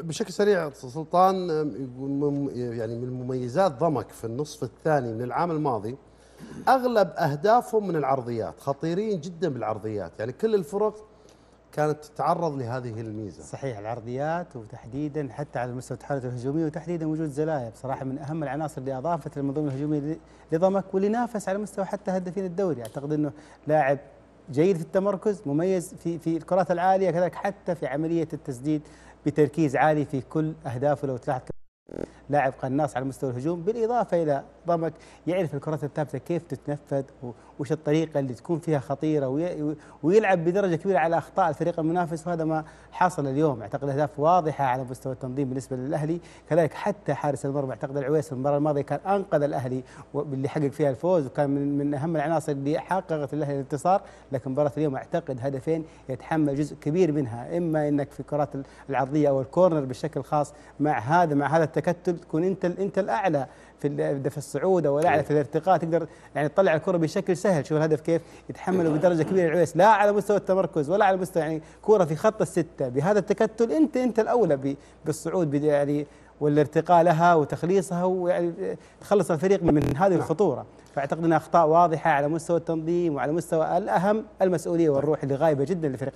بشكل سريع سلطان، يعني من مميزات ضمك في النصف الثاني من العام الماضي اغلب اهدافهم من العرضيات، خطيرين جدا بالعرضيات، يعني كل الفرق كانت تتعرض لهذه الميزه. صحيح، العرضيات وتحديدا حتى على مستوى التحركات الهجوميه، وتحديدا وجود زلايا بصراحه من اهم العناصر اللي اضافت المنظومه الهجوميه لضمك، واللي نافس على مستوى حتى هدافين الدوري. اعتقد انه لاعب جيد في التمركز، مميز في الكرات العاليه، كذلك حتى في عمليه التسديد بتركيز عالي في كل اهدافه. لو تلاحظ لاعب قناص على مستوى الهجوم، بالاضافه الى ضمك يعرف الكرات الثابته كيف تتنفذ، وش الطريقه اللي تكون فيها خطيره، ويلعب بدرجه كبيره على اخطاء الفريق المنافس، وهذا ما حصل اليوم. اعتقد اهداف واضحه على مستوى التنظيم بالنسبه للاهلي، كذلك حتى حارس المرمى اعتقد العويس المباراه الماضيه كان انقذ الاهلي واللي حقق فيها الفوز، وكان من اهم العناصر اللي حققت الاهلي الانتصار. لكن مباراه اليوم اعتقد هدفين يتحمل جزء كبير منها، اما انك في كرات العرضيه او الكورنر بالشكل خاص، مع هذا التكتل تكون انت الاعلى في الصعود او الاعلى في الارتقاء، تقدر يعني تطلع الكره بشكل سهل. شوف الهدف كيف يتحمله بدرجه كبيره العويس، لا على مستوى التمركز ولا على مستوى يعني كره في خط السته، بهذا التكتل انت الاولى بالصعود يعني والارتقاء لها وتخليصها، ويعني تخلص الفريق من هذه الخطوره. فاعتقد انها اخطاء واضحه على مستوى التنظيم، وعلى مستوى الاهم المسؤوليه والروح اللي غايبه جدا للفريق